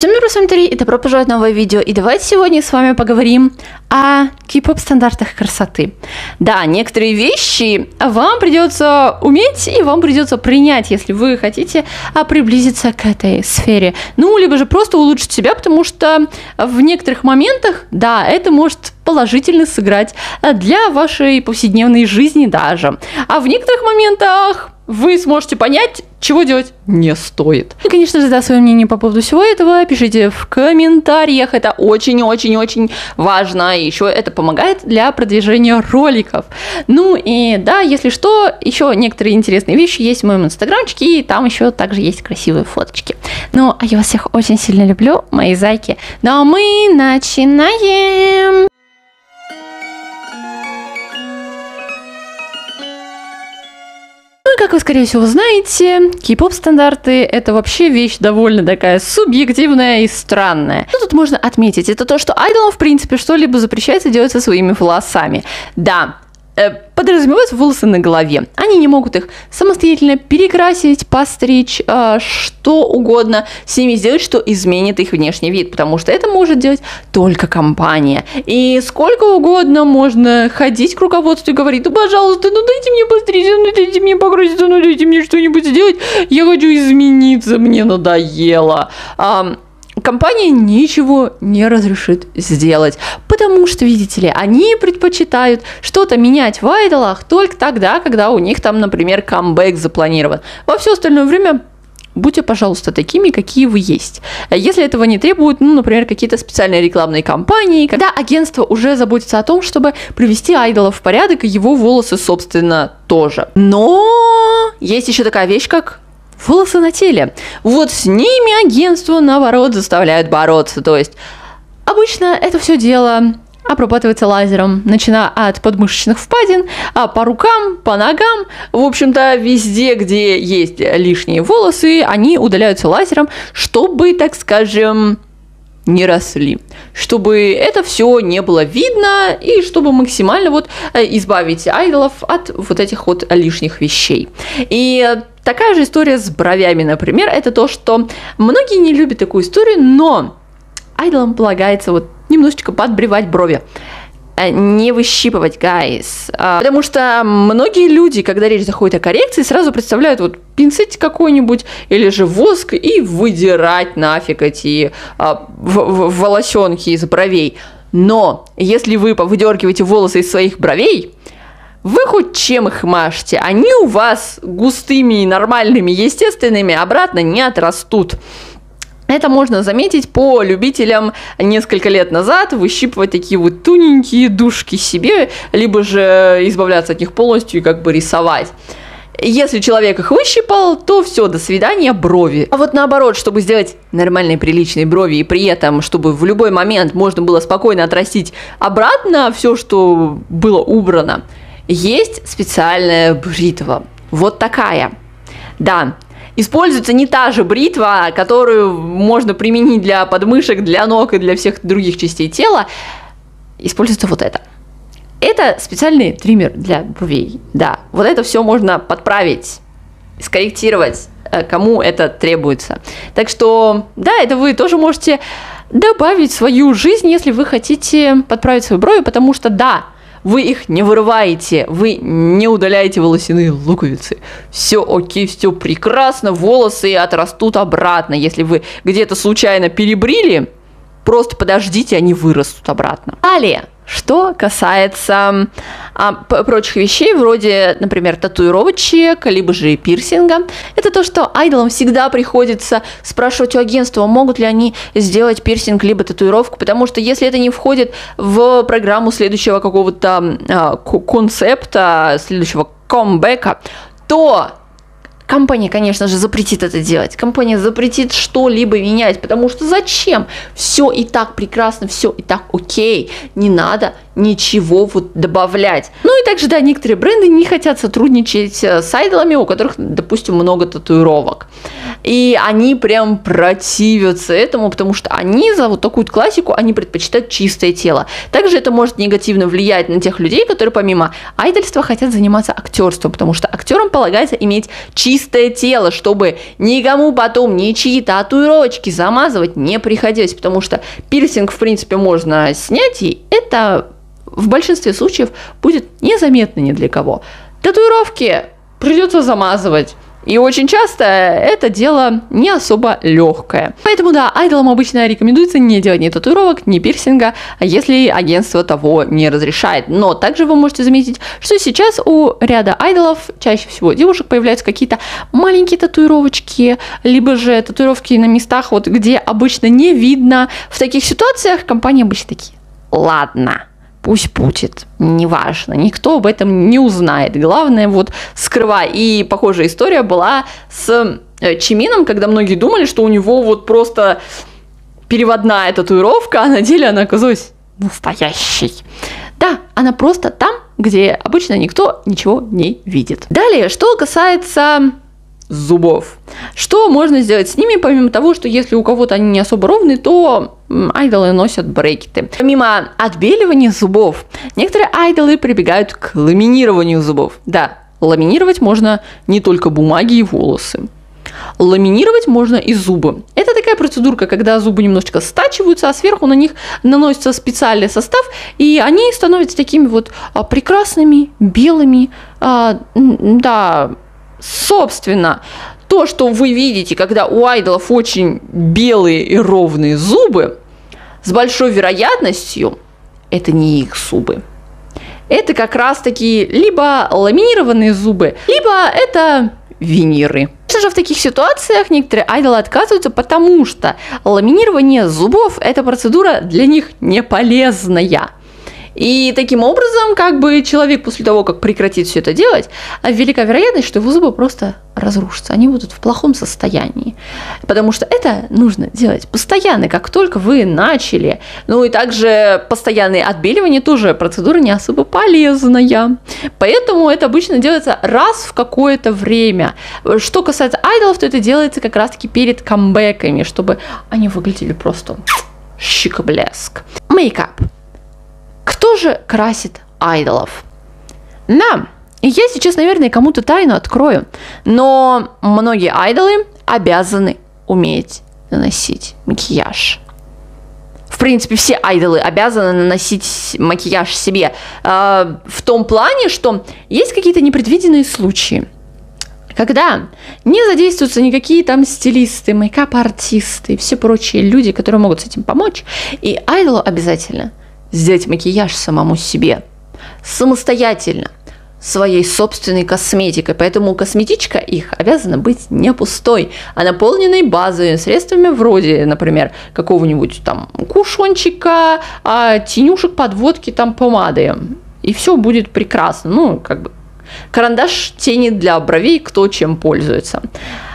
Всем доброго, с вами Тари, и добро пожаловать в новое видео. И давайте сегодня с вами поговорим о кей-поп стандартах красоты. Да, некоторые вещи вам придется уметь и вам придется принять, если вы хотите приблизиться к этой сфере. Ну, либо же просто улучшить себя, потому что в некоторых моментах, да, это может положительно сыграть для вашей повседневной жизни даже. А в некоторых моментах вы сможете понять, чего делать не стоит. И, конечно же, да, свое мнение по поводу всего этого пишите в комментариях. Это очень-очень-очень важно. И еще это помогает для продвижения роликов. Ну и да, если что, еще некоторые интересные вещи есть в моем инстаграмчике. И там еще также есть красивые фоточки. Ну, а я вас всех очень сильно люблю, мои зайки. Ну а мы начинаем! Как вы, скорее всего, знаете, кей-поп-стандарты – это вообще вещь довольно такая субъективная и странная. Что тут можно отметить? Это то, что айдолам, в принципе, что-либо запрещается делать со своими волосами. Да, подразумеваются волосы на голове. Они не могут их самостоятельно перекрасить, постричь, что угодно с ними сделать, что изменит их внешний вид, потому что это может делать только компания. И сколько угодно можно ходить к руководству и говорить: ну, пожалуйста, ну дайте мне постричь, ну дайте мне покраситься, ну дайте мне что-нибудь сделать, я хочу измениться, мне надоело. Компания ничего не разрешит сделать, потому что, видите ли, они предпочитают что-то менять в айдолах только тогда, когда у них там, например, камбэк запланирован. Во все остальное время будьте, пожалуйста, такими, какие вы есть. Если этого не требуют, ну, например, какие-то специальные рекламные кампании, когда агентство уже заботится о том, чтобы привести айдола в порядок, и его волосы, собственно, тоже. Но есть еще такая вещь, как волосы на теле. Вот с ними агентство, наоборот, заставляют бороться. То есть обычно это все дело обрабатывается лазером, начиная от подмышечных впадин, по рукам, по ногам. В общем-то, везде, где есть лишние волосы, они удаляются лазером, чтобы, так скажем, не росли, чтобы это все не было видно и чтобы максимально вот избавить айдолов от вот этих вот лишних вещей. И такая же история с бровями, например. Это то, что многие не любят такую историю, но айдолам полагается вот немножечко подбривать брови. Не выщипывать, guys. Потому что многие люди, когда речь заходит о коррекции, сразу представляют вот пинцетик какой-нибудь или же воск и выдирать нафиг эти волосенки из бровей. Но если вы повыдергиваете волосы из своих бровей, вы хоть чем их мажете, они у вас густыми, нормальными, естественными обратно не отрастут. Это можно заметить по любителям несколько лет назад выщипывать такие вот тоненькие душки себе, либо же избавляться от них полностью и как бы рисовать. Если человек их выщипал, то все, до свидания, брови. А вот наоборот, чтобы сделать нормальные приличные брови и при этом, чтобы в любой момент можно было спокойно отрастить обратно все, что было убрано, есть специальная бритва. Вот такая. Да. Используется не та же бритва, которую можно применить для подмышек, для ног и для всех других частей тела. Используется вот это. Это специальный триммер для бровей. Да, вот это все можно подправить, скорректировать, кому это требуется. Так что, да, это вы тоже можете добавить в свою жизнь, если вы хотите подправить свою брови, потому что, да, вы их не вырываете, вы не удаляете волосяные луковицы. Все окей, все прекрасно, волосы отрастут обратно. Если вы где-то случайно перебрили, просто подождите, они вырастут обратно. Далее, что касается прочих вещей, вроде, например, татуировочек, либо же пирсинга, это то, что айдолам всегда приходится спрашивать у агентства, могут ли они сделать пирсинг, либо татуировку, потому что если это не входит в программу следующего какого-то концепта, следующего камбэка, то компания, конечно же, запретит это делать. Компания запретит что-либо менять, потому что зачем? Все и так прекрасно, все и так окей. Не надо ничего вот добавлять. Ну и также, да, некоторые бренды не хотят сотрудничать с айдолами, у которых, допустим, много татуировок. И они прям противятся этому, потому что они за вот такую классику, они предпочитают чистое тело. Также это может негативно влиять на тех людей, которые помимо айдольства хотят заниматься актерством, потому что актерам полагается иметь чистое тело, чтобы никому потом ничьи татуировочки замазывать не приходилось, потому что пирсинг, в принципе, можно снять, и это в большинстве случаев будет незаметно ни для кого. Татуировки придется замазывать. И очень часто это дело не особо легкое. Поэтому, да, айдолам обычно рекомендуется не делать ни татуировок, ни пирсинга, если агентство того не разрешает. Но также вы можете заметить, что сейчас у ряда айдолов, чаще всего девушек, появляются какие-то маленькие татуировочки, либо же татуировки на местах, вот, где обычно не видно. В таких ситуациях компании обычно такие: ладно, пусть будет, неважно, никто об этом не узнает. Главное, вот, скрывай. И похожая история была с Чимином, когда многие думали, что у него вот просто переводная татуировка, а на деле она оказалась настоящей. Да, она просто там, где обычно никто ничего не видит. Далее, что касается зубов. Что можно сделать с ними, помимо того, что если у кого-то они не особо ровные, то айдолы носят брекеты. Помимо отбеливания зубов, некоторые айдолы прибегают к ламинированию зубов. Да, ламинировать можно не только бумаги и волосы. Ламинировать можно и зубы. Это такая процедурка, когда зубы немножечко стачиваются, а сверху на них наносится специальный состав, и они становятся такими вот прекрасными, белыми, да. Собственно, то, что вы видите, когда у айдолов очень белые и ровные зубы, с большой вероятностью это не их зубы. Это как раз таки либо ламинированные зубы, либо это виниры. Конечно же, в таких ситуациях некоторые айдолы отказываются, потому что ламинирование зубов – это процедура для них не полезная. И таким образом, как бы человек после того, как прекратит все это делать, велика вероятность, что его зубы просто разрушатся, они будут в плохом состоянии. Потому что это нужно делать постоянно, как только вы начали. Ну и также постоянное отбеливание тоже процедура не особо полезная. Поэтому это обычно делается раз в какое-то время. Что касается айдолов, то это делается как раз-таки перед камбэками, чтобы они выглядели просто шик-блеск. Мейкап. Кто же красит айдолов? Да, я сейчас, наверное, кому-то тайну открою, но многие айдолы обязаны уметь наносить макияж. В принципе, все айдолы обязаны наносить макияж себе, в том плане, что есть какие-то непредвиденные случаи, когда не задействуются никакие там стилисты, мейкап-артисты и все прочие люди, которые могут с этим помочь, и айдолу обязательно сделать макияж самому себе, самостоятельно, своей собственной косметикой. Поэтому косметичка их обязана быть не пустой, а наполненной базовыми средствами вроде, например, какого-нибудь там кушончика, тенюшек, подводки, там помады. И все будет прекрасно. Ну, как бы карандаш, тени для бровей, кто чем пользуется.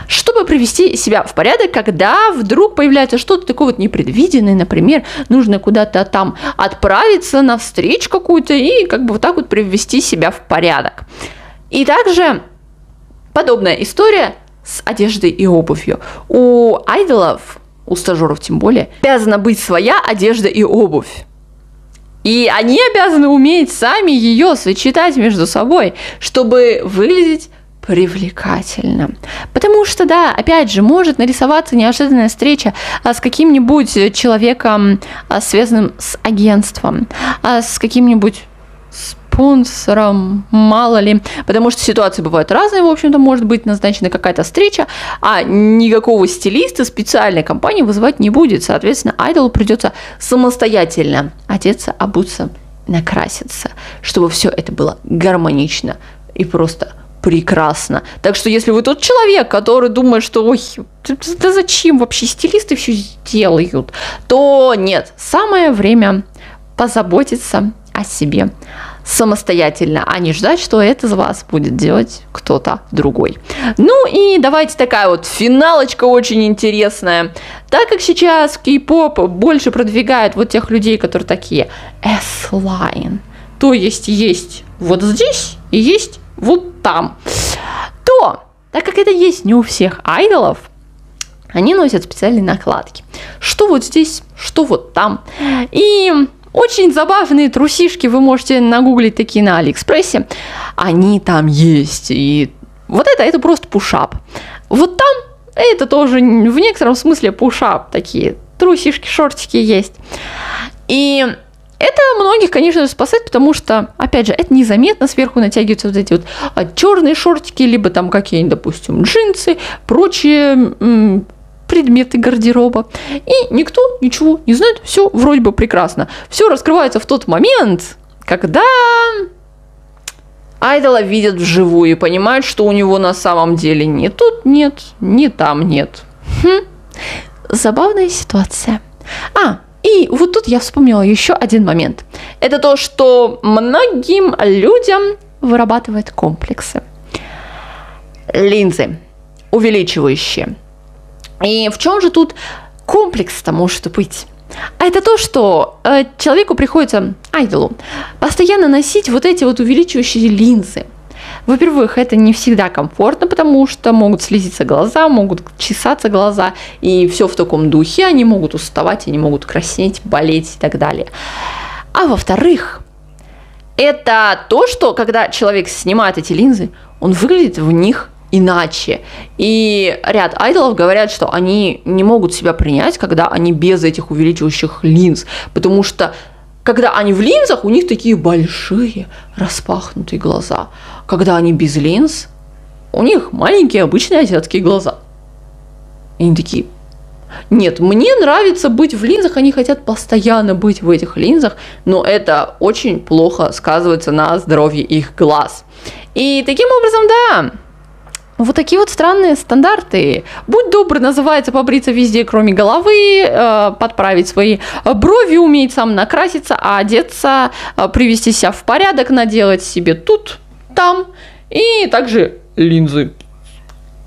Чтобы привести себя в порядок, когда вдруг появляется что-то такое вот непредвиденное, например, нужно куда-то там отправиться на встречу какую-то и как бы вот так вот привести себя в порядок. И также подобная история с одеждой и обувью. У айдолов, у стажеров тем более, обязана быть своя одежда и обувь. И они обязаны уметь сами ее сочетать между собой, чтобы выглядеть привлекательно. Потому что, да, опять же, может нарисоваться неожиданная встреча с каким-нибудь человеком, связанным с агентством, с каким-нибудь спонсором, мало ли. Потому что ситуации бывают разные, в общем-то, может быть назначена какая-то встреча, а никакого стилиста специальной компании вызывать не будет. Соответственно, айдолу придется самостоятельно одеться, обуться, накраситься, чтобы все это было гармонично и просто прекрасно. Так что, если вы тот человек, который думает, что ой, да зачем вообще стилисты все делают, то нет, самое время позаботиться о себе самостоятельно, а не ждать, что это за вас будет делать кто-то другой. Ну и давайте такая вот финалочка очень интересная. Так как сейчас кей-поп больше продвигает вот тех людей, которые такие S-line, то есть вот здесь и есть вот там, то, так как это есть не у всех айдолов, Они носят специальные накладки. Что вот здесь, что вот там. И очень забавные трусишки вы можете нагуглить такие на Алиэкспрессе. Они там есть. И вот это просто пушап. Вот там это тоже в некотором смысле пушап. Такие трусишки, шортики есть. И это многих, конечно, спасает, потому что, опять же, это незаметно, сверху натягиваются вот эти вот черные шортики, либо там какие-нибудь, допустим, джинсы, прочие предметы гардероба. И никто ничего не знает, все вроде бы прекрасно. Все раскрывается в тот момент, когда айдола видят вживую и понимают, что у него на самом деле ни тут нет, ни там нет. Забавная ситуация. И вот тут я вспомнила еще один момент. Это то, что многим людям вырабатывают комплексы. Линзы увеличивающие. И в чем же тут комплекс-то может быть? А это то, что человеку приходится, айдолу, постоянно носить вот эти вот увеличивающие линзы. Во-первых, это не всегда комфортно, потому что могут слезиться глаза, могут чесаться глаза, и все в таком духе, они могут уставать, они могут краснеть, болеть и так далее. А во-вторых, это то, что когда человек снимает эти линзы, он выглядит в них иначе. И ряд айдолов говорят, что они не могут себя принять, когда они без этих увеличивающих линз, потому что когда они в линзах, у них такие большие распахнутые глаза. Когда они без линз, у них маленькие обычные азиатские глаза. И они такие: нет, мне нравится быть в линзах, они хотят постоянно быть в этих линзах, но это очень плохо сказывается на здоровье их глаз. И таким образом, да, вот такие вот странные стандарты. Будь добр, называется, побриться везде, кроме головы, подправить свои брови, уметь сам накраситься, одеться, привести себя в порядок, наделать себе тут, там, и также линзы.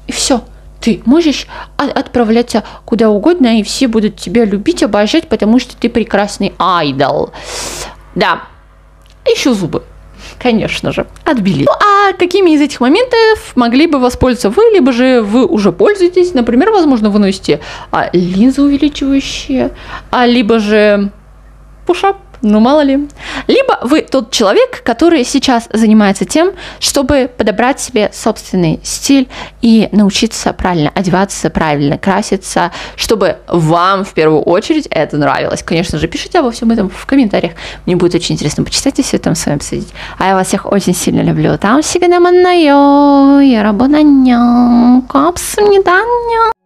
И все. Ты можешь отправляться куда угодно, и все будут тебя любить, обожать, потому что ты прекрасный айдол. Да. Еще зубы. Конечно же, отбили. Ну, а какими из этих моментов могли бы воспользоваться вы, либо же вы уже пользуетесь? Например, возможно, вы носите линзы увеличивающие, либо же пушап, ну мало ли. Либо вы тот человек, который сейчас занимается тем, чтобы подобрать себе собственный стиль и научиться правильно одеваться, правильно краситься, чтобы вам в первую очередь это нравилось. Конечно же, пишите обо всем этом в комментариях. Мне будет очень интересно почитать и все это с вами обсудить. А я вас всех очень сильно люблю. Там всегда манная, я работаю, капсу не даня.